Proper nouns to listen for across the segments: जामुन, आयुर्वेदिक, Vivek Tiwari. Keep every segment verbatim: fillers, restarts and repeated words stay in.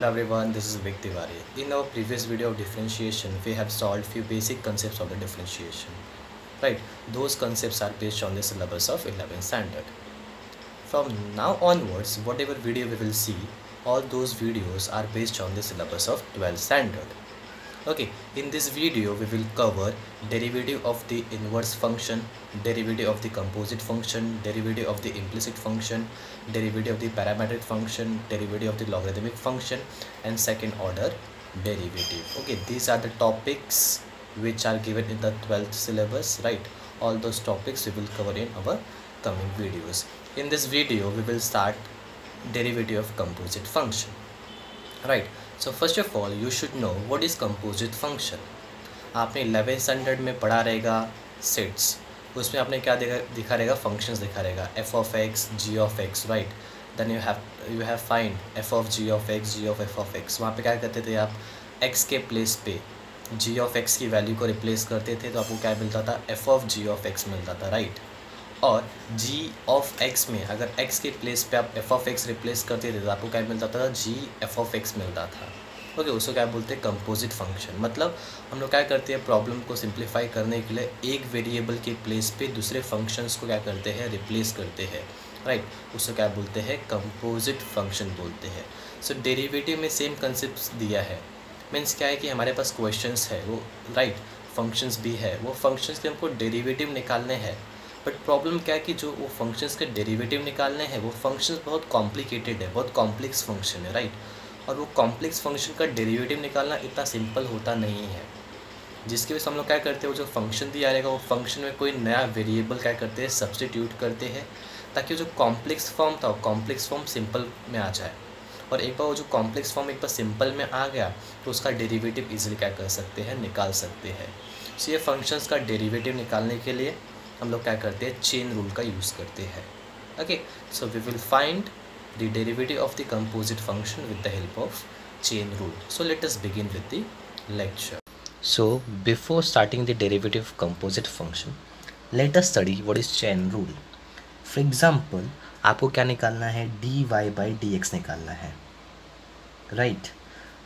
Hello everyone, this is Vivek Tiwari. In our previous video of differentiation, we have solved few basic concepts of the differentiation. Right, those concepts are based on the syllabus of eleventh standard. From now onwards, whatever video we will see, all those videos are based on the syllabus of twelfth standard. Okay, in this video, we will cover derivative of the inverse function, derivative of the composite function, derivative of the implicit function, derivative of the parametric function, derivative of the logarithmic function, and second order derivative. Okay, these are the topics which are given in the twelfth syllabus, right? All those topics we will cover in our coming videos. In this video, we will start derivative of composite function, right? So first of all, you should know what is composite function. आपने eleventh standard में पढ़ा रहेगा sets, उसमें आपने क्या देखा दिखा रहेगा फंक्शंस दिखा रहेगा f of x g of x, right. Then you have you have find f of g of x g of f of x. वहाँ पे क्या करते थे आप, एक्स के प्लेस पे जी ऑफ एक्स की वैल्यू को रिप्लेस करते थे तो आपको क्या मिलता था, f of g of x मिलता था, राइट. और जी ऑफ एक्स में अगर एक्स के प्लेस पे आप एफ ऑफ एक्स रिप्लेस करते थे तो आपको क्या मिलता था, जी एफ ऑफ एक्स मिलता था. ओके okay, उसको क्या बोलते हैं, कंपोजिट फंक्शन. मतलब हम लोग क्या करते हैं, प्रॉब्लम को सिंप्लीफाई करने के लिए एक वेरिएबल के प्लेस पे दूसरे फंक्शंस को क्या करते हैं, रिप्लेस करते हैं, राइट. उसको क्या बोलते हैं, कंपोजिट फंक्शन बोलते हैं. सो डेरिवेटिव में सेम कंसेप्ट दिया है, मीन्स क्या है कि हमारे पास क्वेश्चंस है वो, राइट, फंक्शंस भी है, वो फंक्शंस के हमको डेरिवेटिव निकालने हैं. बट प्रॉब्लम क्या है कि जो वो फंक्शंस के डेरिवेटिव निकालने हैं, वो फंक्शंस बहुत कॉम्प्लिकेटेड है, बहुत कॉम्प्लेक्स फंक्शन है, राइट. और वो कॉम्प्लेक्स फंक्शन का डेरिवेटिव निकालना इतना सिंपल होता नहीं है, जिसकी वजह से हम लोग क्या करते हैं, वो जो फंक्शन दिया रहेगा वो फंक्शन में कोई नया वेरिएबल क्या करते हैं, सब्सटीट्यूट करते हैं, ताकि जो कॉम्प्लेक्स फॉर्म था वो कॉम्प्लेक्स फॉर्म सिंपल में आ जाए. और एक बार वो जो कॉम्प्लेक्स फॉर्म एक बार सिंपल में आ गया तो उसका डेरिवेटिव ईजिली क्या कर सकते हैं, निकाल सकते हैं. सो ये फंक्शंस का डेरिवेटिव निकालने के लिए हम लोग क्या करते हैं, चेन रूल का यूज़ करते हैं. Okay, so we will find the derivative of the composite function with the help of chain rule. So let us begin with the lecture. So before starting the derivative of composite function, let us study what is chain rule. For example, आपको क्या निकालना है, d y by d x निकालना है, right. right.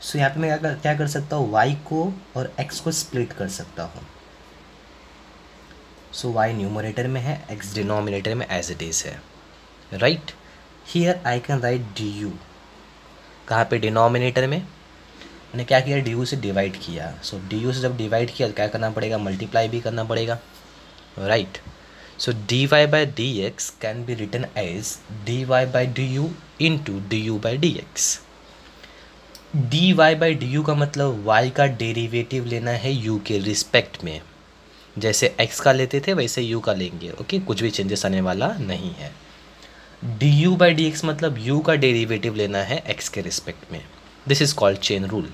So so, यहाँ पे मैं क्या, क्या कर सकता हूँ, वाई को और एक्स को स्प्लिट कर सकता हूँ. सो वाई न्यूमरेटर में है, एक्स डिनोमिनेटर में एज इट इज़ है, right. Here I can write d u, कहाँ पे, डिनोमिनेटर में. मैंने क्या किया, डी यू से डिवाइड किया. सो डी यू से जब डिवाइड किया तो क्या करना पड़ेगा, मल्टीप्लाई भी करना पड़ेगा, right. So d y by d x can be written as d y by d u into d u by d x. D y by d u का मतलब वाई का डेरीवेटिव लेना है you के respect में, जैसे x का लेते थे वैसे u का लेंगे. ओके, कुछ भी चेंजेस आने वाला नहीं है. du बाई डी एक्स मतलब u का डेरिवेटिव लेना है x के रिस्पेक्ट में. This is called chain rule.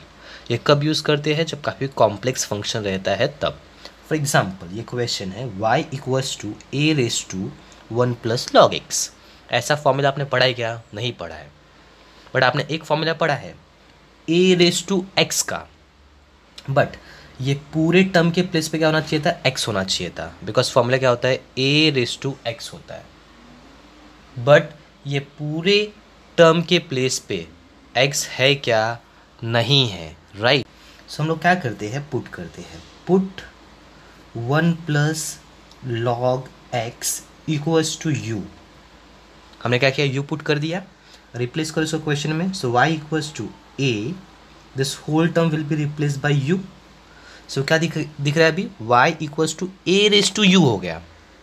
ये कब यूज़ करते हैं, जब काफ़ी कॉम्प्लेक्स फंक्शन रहता है तब. फॉर एग्जांपल, ये क्वेश्चन है y equals to a raise to one plus log x. ऐसा फॉर्मूला आपने पढ़ा है क्या, नहीं पढ़ा है, बट आपने एक फॉर्मूला पढ़ा है ए रेस टू एक्स का. बट ये पूरे टर्म के प्लेस पे क्या होना चाहिए था, एक्स होना चाहिए था, बिकॉज फॉर्मूला क्या होता है, ए रेस टू एक्स होता है. बट ये पूरे टर्म के प्लेस पे एक्स है क्या, नहीं है, राइट. सो हम लोग क्या करते हैं, पुट करते हैं. Put one plus log x equals to u. हमने क्या किया, यू पुट कर दिया, रिप्लेस करो इसको क्वेश्चन में. So y equals to a, this whole term will be replace by u. So so, क्या दिख दिख रहा है अभी, y equals to a raise to u हो गया.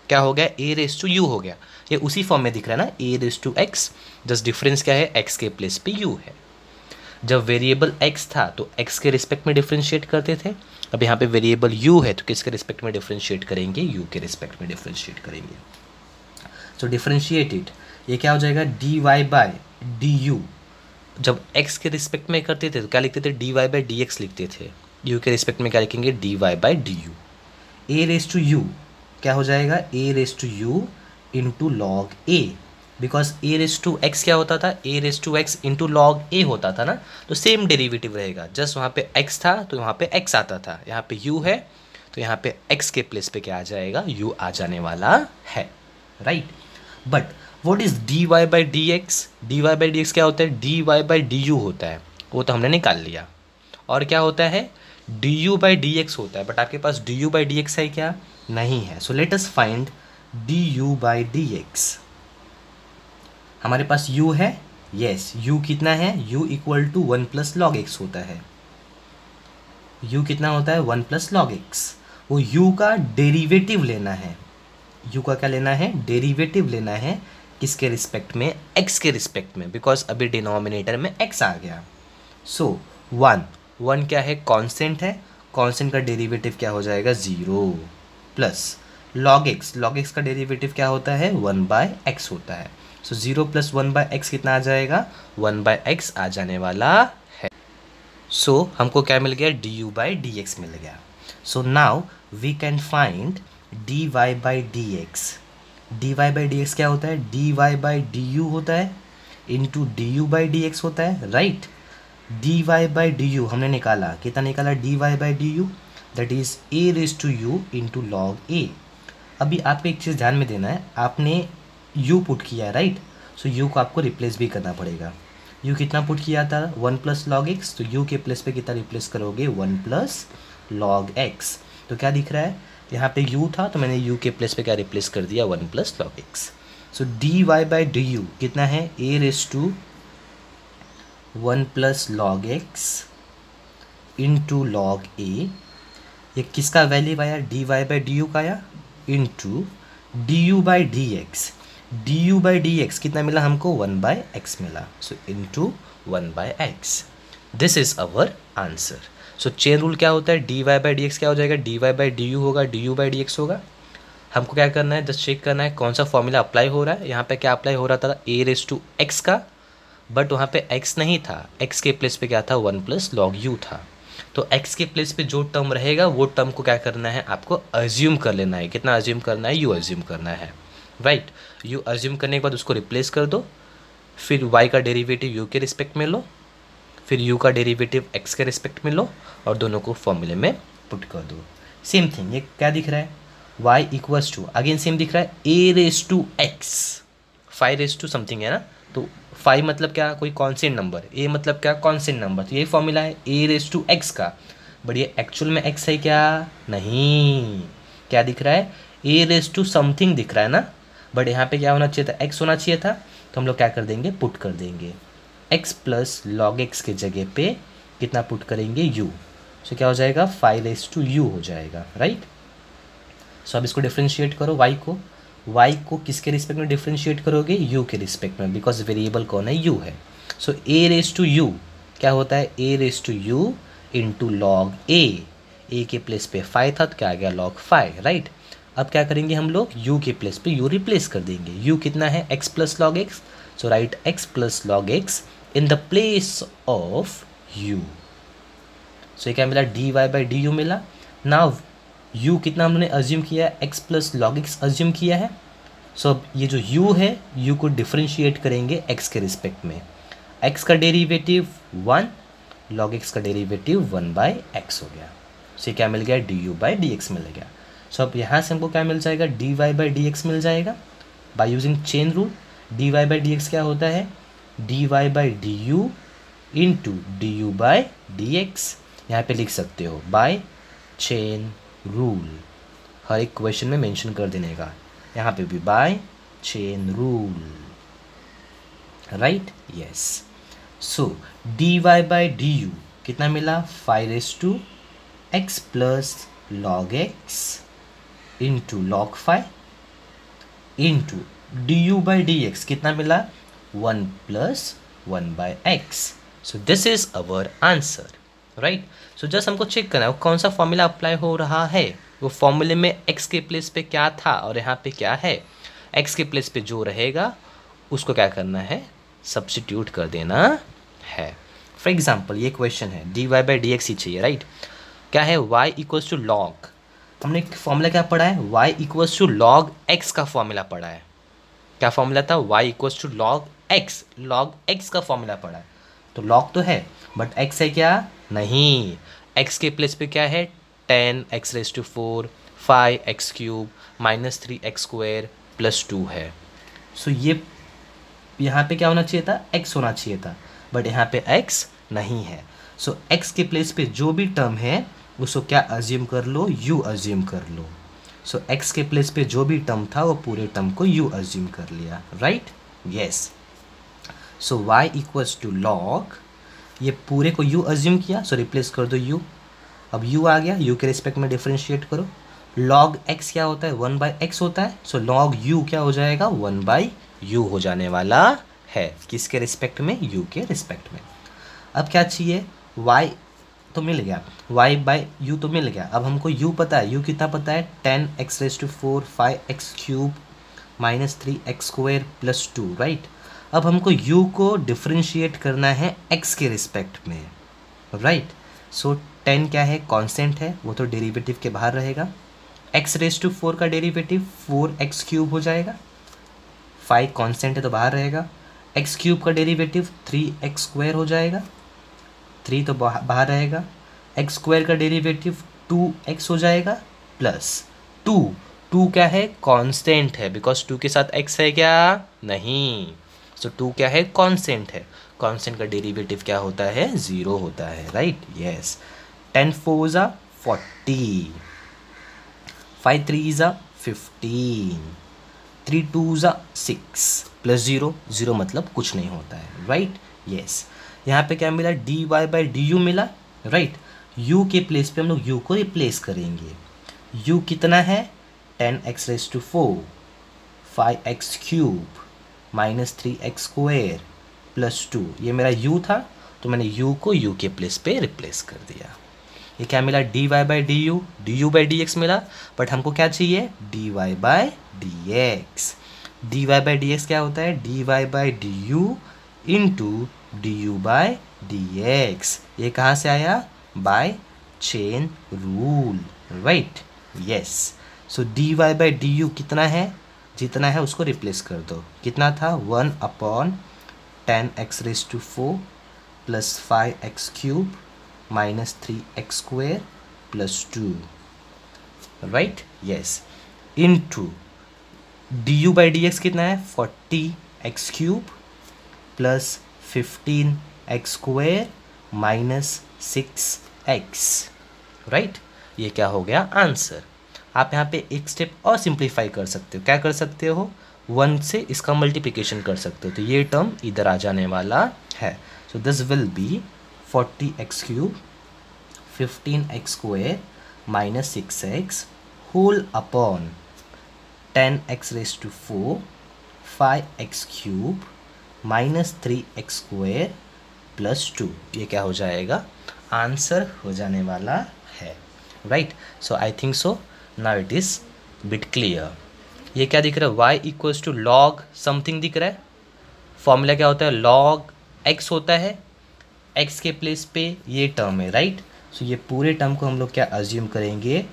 क्या हो गया, a रेस टू u हो गया. ये उसी फॉर्म में दिख रहा है ना, a raise to x. Just difference क्या है, x के प्लेस पे u है. जब वेरिएबल x था तो x के रिस्पेक्ट में डिफरेंशिएट करते थे, अब यहाँ पे वेरिएबल u है तो किसके रिस्पेक्ट में डिफरेंशिएट करेंगे, u के रिस्पेक्ट में डिफरेंशिएट करेंगे. सो so, डिफरेंशिएटेड ये क्या हो जाएगा, d y by d u. जब x के रिस्पेक्ट में करते थे तो क्या लिखते थे, d y by d x लिखते थे. u के रिस्पेक्ट में क्या लिखेंगे, dy y by d u. A raise to u क्या हो जाएगा, a raise to u into log a, because a raise to x क्या होता था, a raise to x into log a होता था ना. तो सेम डेरिवेटिव रहेगा, जस्ट वहाँ पे x था तो वहाँ पे x आता था, यहाँ पे u है तो यहाँ पे x के प्लेस पे क्या आ जाएगा, u आ जाने वाला है, right. But what is dy y by d x, dy y by d x क्या होता है, dy y by d u होता है. वो तो हमने निकाल लिया। और क्या होता है, d u by d x होता है, बट आपके पास d u by d x है क्या? नहीं है। So let us find d u by d x. हमारे पास u है, येस yes, u कितना है? u equal to one plus log x होता है। u कितना होता है? One plus log x. वो u का डेरिवेटिव लेना है, u का क्या लेना है? डेरिवेटिव लेना है, किसके रिस्पेक्ट में? x के रिस्पेक्ट में, बिकॉज अभी डिनोमिनेटर में x आ गया। सो वन वन क्या है? कांस्टेंट है। कांस्टेंट का डेरिवेटिव क्या हो जाएगा? Zero plus log x, log x का डेरिवेटिव क्या होता है? वन बाय एक्स होता है। So zero plus one by x कितना आ जाएगा? वन बाय एक्स आ जाने वाला है। सो so, हमको क्या मिल गया? D u by d x मिल गया। So now we can find d y by d x. D y by d x क्या होता है? D y by d u होता है into d u by d x होता है, right right? D y by d u हमने निकाला, कितना निकाला? D y by d u, that is a raise to u into log a. अभी आपको एक चीज़ ध्यान में देना है, आपने u पुट किया, राइट? सो u को आपको रिप्लेस भी करना पड़ेगा। u कितना पुट किया था? One plus log x. तो u के प्लस पे कितना रिप्लेस करोगे? One plus log x. तो क्या दिख रहा है? यहाँ पे u था तो मैंने u के प्लस पे क्या रिप्लेस कर दिया? One plus log x. So d y by d u कितना है? A raise to one plus log x into log a. ये किसका वैल्यू आया? D y by d u का आया, into d u by d x. D u by d x कितना मिला हमको? वन बाई एक्स मिला। So into one by x, this is our answer. So chain rule क्या होता है? D y by d x क्या हो जाएगा? D y by d u होगा, d u by d x होगा। हमको क्या करना है? जस्ट चेक करना है कौन सा फॉर्मूला अप्लाई हो रहा है। यहाँ पे क्या अप्लाई हो रहा था? ए रेज टू एक्स का, बट वहाँ पे x नहीं था, x के प्लेस पे क्या था? वन प्लस लॉग यू था। तो x के प्लेस पे जो टर्म रहेगा वो टर्म को क्या करना है? आपको अज्यूम कर लेना है। कितना अज्यूम करना है? u अज्यूम करना है, राइट right? u अज्यूम करने के बाद उसको रिप्लेस कर दो, फिर y का डेरिवेटिव u के रिस्पेक्ट में लो, फिर u का डेरिवेटिव x के रिस्पेक्ट में लो और दोनों को फॉर्मूले में पुट कर दो। सेम थिंग, ये क्या दिख रहा है? y equals to, again same दिख रहा है, a raise to x, five raise to something है ना। तो फाइव मतलब क्या? कोई कॉन्स्टेंट नंबर, ए मतलब क्या? Constant number. तो यही फॉर्मूला है ए रेज टू एक्स का, बट ये एक्चुअल में एक्स है क्या? नहीं। क्या दिख रहा है? ए रेज टू समथिंग दिख रहा है ना, बट यहाँ पे क्या होना चाहिए था? एक्स होना चाहिए था। तो हम लोग क्या कर देंगे? पुट कर देंगे एक्स प्लस लॉग एक्स के जगह पे कितना पुट करेंगे? यू। सो so, क्या हो जाएगा? फाइव रेज टू यू हो जाएगा, राइट right? सो so, अब इसको डिफ्रेंशिएट करो, वाई को y को किसके रिस्पेक्ट में डिफ्रेंशिएट करोगे? u के रिस्पेक्ट में, बिकॉज वेरिएबल कौन है? u है। So a raise to u क्या होता है? a raise to u into log a, a के प्लेस पे फाइव था तो क्या आ गया? Log five, right. अब क्या करेंगे हम लोग? u के प्लेस पे u रिप्लेस कर देंगे। u कितना है? x plus log x. So right x plus log x in the place of u। So ये क्या मिला? D y by d u मिला। नाउ u कितना हमने अज्यूम किया है? x plus log x assume किया है। सो so, अब ये जो u है, u को डिफ्रेंशिएट करेंगे x के रिस्पेक्ट में। x का डेरिवेटिव वन, लॉग एक्स का डेरिवेटिव वन बाई एक्स हो गया। सो so, ये क्या मिल गया? D u by d x मिल गया। सो so, अब यहाँ से हमको क्या मिल जाएगा? D y by d x मिल जाएगा by using chain rule. D y by d x क्या होता है? D y by d u into d u by d x, यहाँ पर लिख सकते हो बाई चेन रूल। हर एक क्वेश्चन में मेंशन कर देने का, यहाँ पे भी by chain rule, right? Yes. So d y by d u कितना मिला? Five raise to x plus log x into log five into d u by d x कितना मिला? One plus one by x. So this is our answer, right right? So so, just हमको check करना है कौन सा formula apply हो रहा है। वो फॉर्मूले में x के प्लेस पे क्या था और यहाँ पे क्या है। x के प्लेस पे जो रहेगा उसको क्या करना है? सब्स्टिट्यूट कर देना है। फॉर एग्जांपल ये क्वेश्चन है, d y by d x ही चाहिए, राइट right? क्या है? y इक्वल्स टू लॉग, हमने फॉर्मूला क्या पढ़ा है? y equals to log x का फॉर्मूला पढ़ा है। क्या फॉर्मूला था? y equals to log x, log x का फॉर्मूला पढ़ा है। तो लॉग तो है बट x है क्या? नहीं। x के प्लेस पे क्या है? Ten x raise to four, five x cube minus three x square plus two है। सो so, ये यहाँ पे क्या होना चाहिए था? x होना चाहिए था, बट यहाँ पे x नहीं है। सो so, एक्स के प्लेस पे जो भी टर्म है उसको क्या अज्यूम कर लो, यू अज्यूम कर लो। सो so, एक्स के प्लेस पे जो भी टर्म था वो पूरे टर्म को यू अज्यूम कर लिया, right? Yes. So y equals to log, ये पूरे को यू अज्यूम किया, सो so रिप्लेस कर दो यू। अब यू आ गया, यू के रिस्पेक्ट में डिफ्रेंशिएट करो। लॉग एक्स क्या होता है, वन बाई एक्स होता है। सो लॉग यू क्या हो जाएगा, वन बाई यू हो जाने वाला है। किसके रिस्पेक्ट में, यू के रिस्पेक्ट में। अब क्या चाहिए, वाई तो मिल गया, वाई बाई यू तो मिल गया। अब हमको यू पता है, यू कितना पता है, ten x raise to four, five x cube minus three x square plus two, right? अब हमको u को डिफ्रेंशिएट करना है x के रिस्पेक्ट में, राइट? सो टेन क्या है, कांस्टेंट है, वो तो डेरिवेटिव के बाहर रहेगा। x रेस टू फोर का डेरिवेटिव फोर एक्स क्यूब हो जाएगा, फाइव कांस्टेंट है तो बाहर रहेगा। x क्यूब का डेरिवेटिव थ्री एक्स स्क्वायर हो जाएगा, थ्री तो बाहर रहेगा। एक्स स्क्वायर का डेरिवेटिव टू एक्स हो जाएगा प्लस टू, टू क्या है, कांस्टेंट है, बिकॉज टू के साथ x है क्या, नहीं। सो so, टू क्या है, कांस्टेंट है। कांस्टेंट का डेरिवेटिव क्या होता है, ज़ीरो होता है, राइट? यस। टेन फोर ज़ा फोर्टी, फाइव थ्री ज़ा फिफ्टीन, थ्री टू ज़ा सिक्स प्लस ज़ीरो, ज़ीरो मतलब कुछ नहीं होता है, राइट? यस। यहाँ पे क्या मिला, d y by d u मिला, राइट? यू के प्लेस पे हम लोग यू को रिप्लेस करेंगे। यू कितना है, ten x raise to four, five x cube minus three x square plus two, ये मेरा u था तो मैंने u को u के प्लेस पे रिप्लेस कर दिया। ये क्या मिला, dy y by d u, d u by d x मिला, बट हमको क्या चाहिए, dy y by d x. dy y by d x क्या होता है, dy y by d u into d u by d x. ये कहाँ से आया, by chain rule, right? Yes. So dy y by d u कितना है, जितना है उसको रिप्लेस कर दो। कितना था, one upon ten x raise to four plus five x cube minus three x square plus two, right? Yes. Into d u by d x कितना है, forty x cube plus fifteen x square minus six x, right? ये क्या हो गया, answer. आप यहाँ पे एक स्टेप और सिंप्लीफाई कर सकते हो। क्या कर सकते हो, वन से इसका मल्टीप्लिकेशन कर सकते हो, तो ये टर्म इधर आ जाने वाला है। So this will be forty x cube fifteen x square minus six x whole upon ten x raise to four, five x cube minus three x square plus two, ये क्या हो जाएगा, आंसर हो जाने वाला है, right? So I think so now it is bit clear. ये क्या दिख रहा है, y equals to log something दिख रहा है। फॉर्मूला क्या होता है, लॉग x होता है, x के प्लेस पे ये टर्म है, राइट? सो ये पूरे टर्म को हम लोग क्या अज्यूम करेंगे,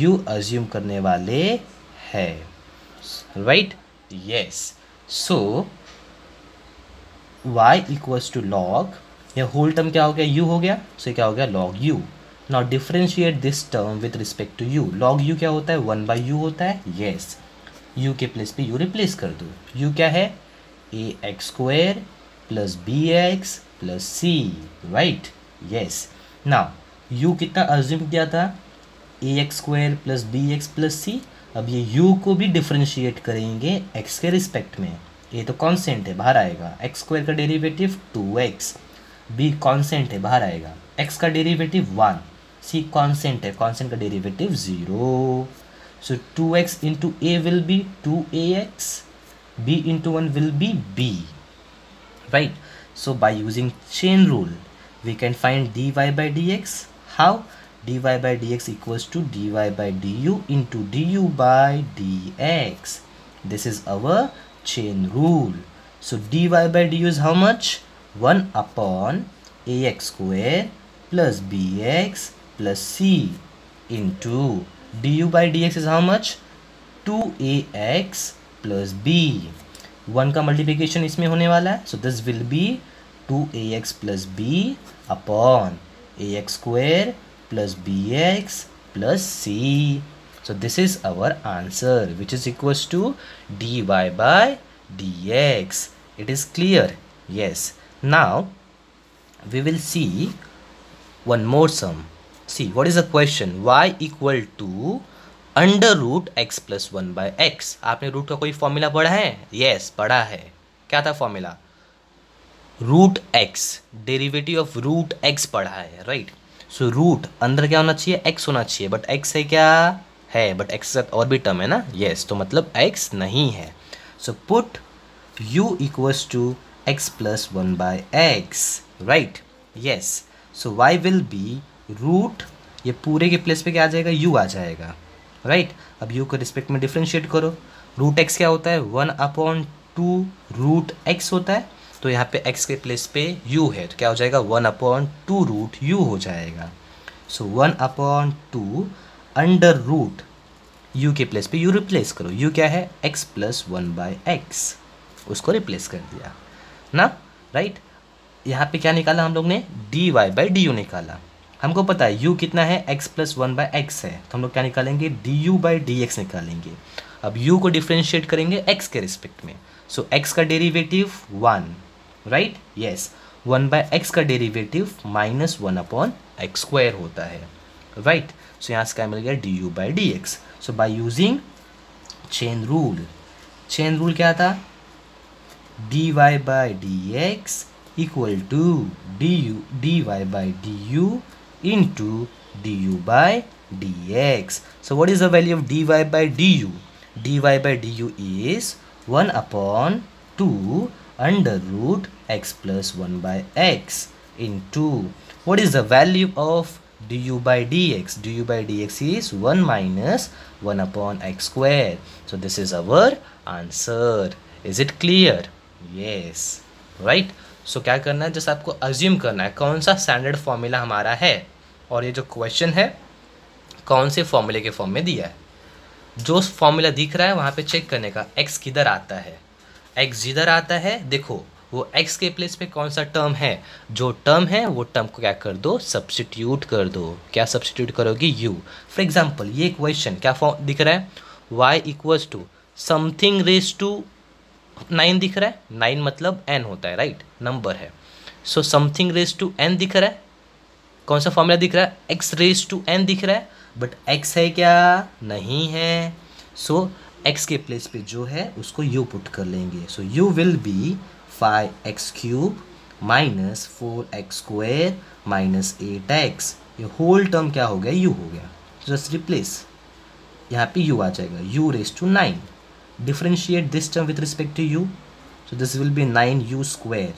u अज्यूम करने वाले है, right? Yes. So y equals to log, ये होल टर्म क्या हो गया, u हो गया, सो so, क्या हो गया, log u। Now differentiate this term with respect to u. log u क्या होता है, वन by u होता है, yes. u के प्लेस पे u रिप्लेस कर दो। u क्या है, a x square plus b x plus c, right? Yes. Now u कितना अज्यूम किया था, a x square plus b x plus c. अब ये u को भी डिफ्रेंशिएट करेंगे x के रिस्पेक्ट में। a तो कॉन्स्टेंट है, बाहर आएगा। एक्स स्क्वायर का derivative two x, b constant है, बाहर आएगा। एक्स का डेरीवेटिव वन, सी कांस्टेंट है, कांस्टेंट का derivative zero. So two x into a will be two a x, b into one will be b, right? So by using chain rule we can find d y by d x. How, d y by d x equals to d y by d u into d u by d x. This is our chain rule. So d y by d u is how much, one upon a x square plus b x plus c into d u by d x is how much, two a x plus b. One का multiplication इसमें होने वाला है, so this will be two a x plus b upon a x square plus b x plus c. So this is our answer which is equals to d y by d x. It is clear? Yes. Now we will see one more sum. See, what is the question? y equal to under root x plus one by x. आपने root का कोई formula पढ़ा है? Yes yes, पढ़ा है. क्या था formula? Root x, derivative of root x पढ़ा है, राइट. सो रूट अंदर क्या होना चाहिए? एक्स होना चाहिए. बट एक्स है क्या? है, बट एक्स के साथ और भी टर्म है ना. यस yes, तो मतलब एक्स नहीं है. So put u equals to x plus one by x, right. Yes, so y will be root, ये पूरे के प्लेस पे क्या आ जाएगा? यू आ जाएगा, राइट right? अब यू को रिस्पेक्ट में डिफ्रेंशिएट करो. रूट एक्स क्या होता है? One upon two root x होता है. तो यहाँ पे एक्स के प्लेस पे यू है, तो क्या हो जाएगा? One upon two root u हो जाएगा. So one upon two under root u के प्लेस पे यू रिप्लेस करो. यू क्या है? X plus one by x, उसको रिप्लेस कर दिया ना, राइट right? यहाँ पे क्या निकाला हम लोग ने? D y by d u निकाला. हमको पता है u कितना है? x plus one by x है. तो हम लोग क्या निकालेंगे? du बाई डी एक्स निकालेंगे. अब u को डिफ्रेंशिएट करेंगे x के रिस्पेक्ट में. सो so, x का derivative one, right. Yes, one by x का derivative minus one upon x square होता है, राइट right? सो so, यहाँ से क्या मिल गया? du by d x. So by using chain rule, chain rule क्या था? dy y by d x equal to d u d y by d u into du by dx. So what is the value of dy by du? dy by du is one upon two under root x plus one by x into, what is the value of du by dx? du by dx is one minus one upon x square. So this is our answer. Is it clear? Yes, right. So so, क्या करना है? जैसे आपको assume करना है कौन सा standard formula हमारा है और ये जो क्वेश्चन है कौन से फॉर्मूले के फॉर्म में दिया है. जो फॉर्मूला दिख रहा है वहाँ पे चेक करने का एक्स किधर आता है. एक्स जिधर आता है देखो वो एक्स के प्लेस पे कौन सा टर्म है. जो टर्म है वो टर्म को क्या कर दो? सब्स्टिट्यूट कर दो. क्या सब्स्टिट्यूट करोगी? यू. फॉर एग्जाम्पल ये क्वेश्चन क्या फॉर्म दिख रहा है? Y equals to something raise to nine दिख रहा है. नाइन मतलब एन होता है, राइट right? नंबर है. So something raise to n दिख रहा है. कौन सा फॉर्मूला दिख रहा है? एक्स रेज टू एन दिख रहा है. बट एक्स है क्या? नहीं है. सो so, एक्स के प्लेस पे जो है उसको यू पुट कर लेंगे. So u will be five x cube minus four x square minus eight x. ये होल टर्म क्या हो गया? यू हो गया. जस्ट रिप्लेस, यहाँ पे यू आ जाएगा. U raise to nine. differentiate this term with respect to u. So this will be nine u square,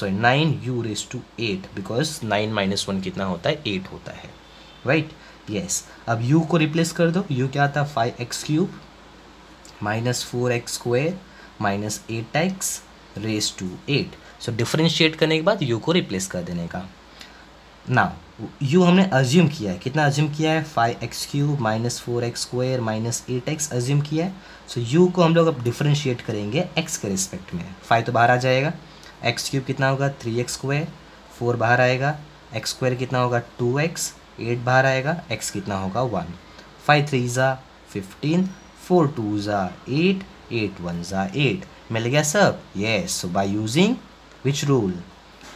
sorry nine u raised to eight, because nine minus one कितना होता है? Eight होता है, right? yes. अब u को replace कर दो. u क्या था? Five x cube minus four x square minus eight x raise to eight. So differentiate करने के बाद u को replace कर देने का. now u हमने अज्यूम किया है. कितना अज्यूम किया है? Five x cube minus four x square minus eight x assume किया है. सो so, u को हम लोग अब डिफ्रेंशिएट करेंगे x के रिस्पेक्ट में. फाइव तो बाहर आ जाएगा. एक्स क्यूब कितना होगा? Three x square. फोर बाहर आएगा. एक्स स्क्वायर कितना होगा? To x. एट बाहर आएगा. x कितना होगा? वन. फाइव थ्री ज़ा फिफ्टीन, फोर टू ज़ा एट, एट वन ज़ा एट. मिल गया सब? Yes. So by using which rule?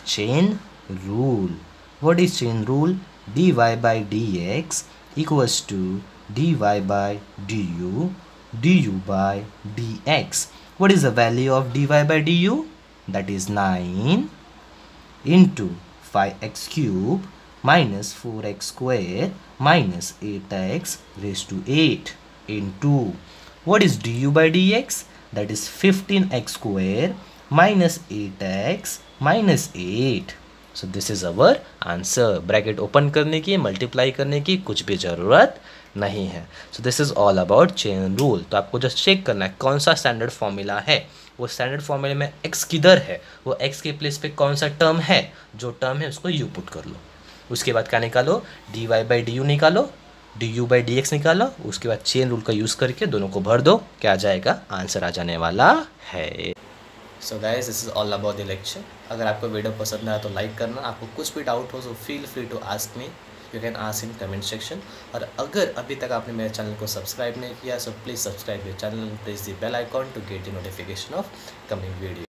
Chain rule. what is chain rule? dy by dx equals to dy by du, du by dx. what is the value of dy by du? that is nine into five x cube minus four x square minus eight x raised to eight into, what is du by dx? that is fifteen x square minus eight x minus eight. So this is our answer. Bracket open करने की, multiply करने की कुछ भी ज़रूरत नहीं है. So this is all about chain rule. तो आपको जस्ट चेक करना है कौन सा स्टैंडर्ड फॉर्मूला है. वो स्टैंडर्ड फॉर्मूले में एक्स किधर है, वो एक्स के प्लेस पे कौन सा टर्म है. जो टर्म है उसको यू पुट कर लो. उसके बाद क्या निकालो? D y by d u निकालो, d u by d x निकालो. उसके बाद चेन रूल का यूज़ करके दोनों को भर दो. क्या आ जाएगा? आंसर आ जाने वाला है. So guys, this is all about the lecture. अगर आपको वीडियो पसंद आया तो लाइक करना. आपको कुछ भी डाउट हो तो feel free to ask me. You can ask in comment section. और अगर अभी तक आपने मेरे चैनल को सब्सक्राइब नहीं किया so please subscribe your channel, press the bell icon to get the notification of coming video.